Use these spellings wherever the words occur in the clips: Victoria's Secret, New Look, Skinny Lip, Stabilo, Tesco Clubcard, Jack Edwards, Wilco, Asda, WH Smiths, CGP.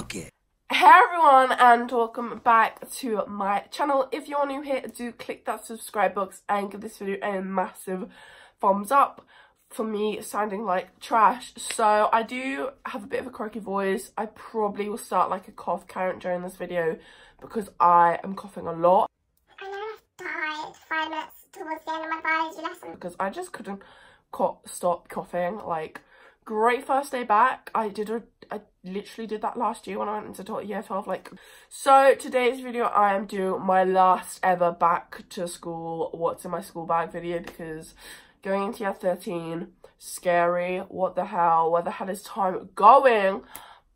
bucket. Hey everyone, and welcome back to my channel. If you're new here, do click that subscribe box and give this video a massive thumbs up for me sounding like trash. So I do have a bit of a croaky voice. I probably will start like a cough count during this video because I am coughing a lot. Because I just couldn't stop coughing. Like, great first day back. I literally did that last year when I went into year 12. Like, so today's video I am doing my last ever back to school, what's in my school bag video, because going into year 13, scary, what the hell, where the hell is time going?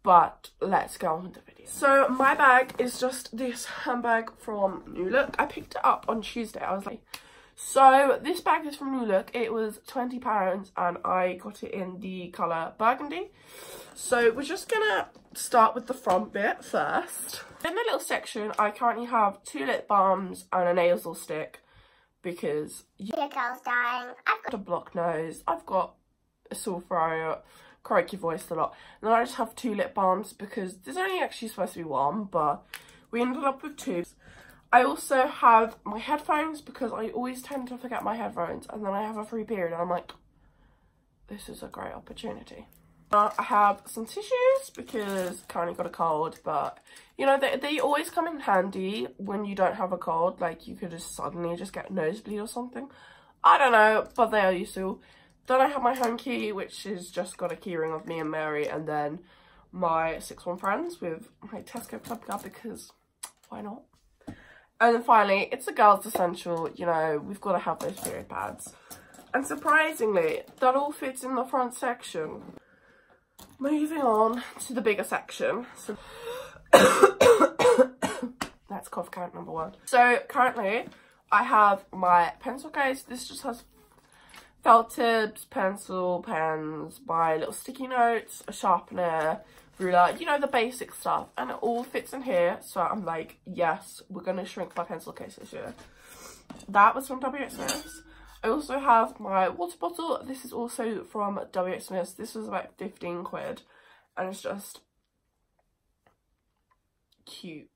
But let's go on with the video. So my bag is just this handbag from New Look. I picked it up on Tuesday. I was like, so this bag is from New Look. It was £20 and I got it in the colour burgundy. So we're just gonna start with the front bit first. In the little section, I currently have 2 lip balms and a nasal stick because your girl's dying. I've got a blocked nose, I've got a sore throat, croaky voice a lot. And then I just have 2 lip balms because there's only actually supposed to be 1, but we ended up with 2. I also have my headphones because I always tend to forget my headphones, and then I have a free period and I'm like, this is a great opportunity. I have some tissues because I currently got a cold, but you know, they always come in handy when you don't have a cold. Like, you could just suddenly just get a nosebleed or something. I don't know, but they are useful. Then I have my home key, which is just got a key ring of me and Mary, and then my 6-1 friends with my Tesco Clubcard because why not? And then finally, it's a girl's essential, you know, we've got to have those period pads. And surprisingly, that all fits in the front section. Moving on to the bigger section. So that's cough count number 1. So currently, I have my pencil case. This just has felt tips, pencil, pens, my little sticky notes, a sharpener, ruler, you know, the basic stuff, and it all fits in here. So I'm like, yes, we're gonna shrink my pencil case this year. That was from WH Smiths. I also have my water bottle. This is also from WH Smiths. This was about 15 quid and it's just cute.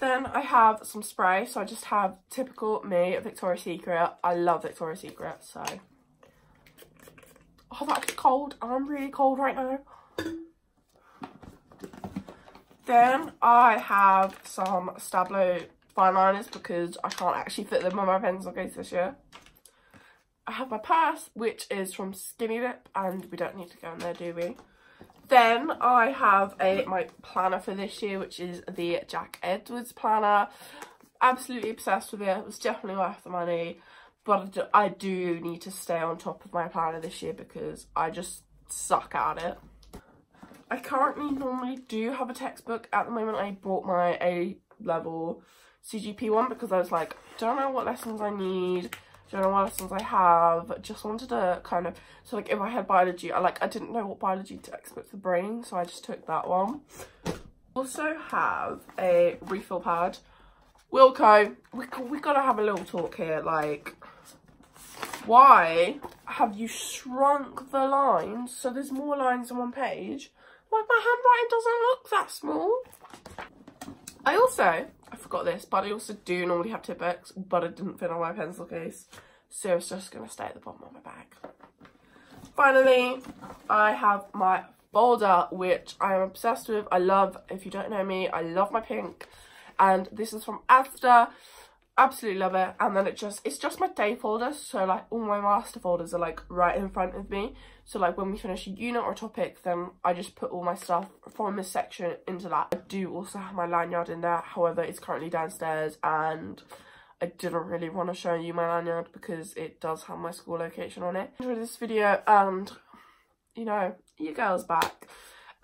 Then I have some spray. So I just have typical me, Victoria's Secret. I love Victoria's Secret, so. Oh, that's cold. I'm really cold right now. Then I have some Stabilo fine liners because I can't actually fit them on my pencil case this year. I have my purse, which is from Skinny Lip, and we don't need to go in there, do we? Then I have my planner for this year, which is the Jack Edwards planner. Absolutely obsessed with it. It was definitely worth the money. But I do need to stay on top of my planner this year because I just suck at it. I currently normally do have a textbook. At the moment, I bought my A-level CGP one because I was like, don't know what lessons I need, don't know what lessons I have, just wanted to kind of, so like if I had biology, I didn't know what biology textbook to bring, so I just took that one. Also have a refill pad. Wilco, we gotta have a little talk here, like, why have you shrunk the lines so there's more lines on one page? Like, my handwriting doesn't look that small. I forgot this, but I also do normally have tip books, but it didn't fit on my pencil case, so it's just gonna stay at the bottom of my bag. Finally, I have my folder, which I am obsessed with. I love, if you don't know me, I love my pink. And this is from Asda. Absolutely love it. And then it's just my day folder. So like all my master folders are like right in front of me. So like when we finish a unit or a topic, then I just put all my stuff from this section into that. I do also have my lanyard in there. However, it's currently downstairs and I didn't really want to show you my lanyard because it does have my school location on it. Enjoy this video and, you know, your girl's back.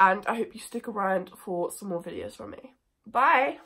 And I hope you stick around for some more videos from me. Bye.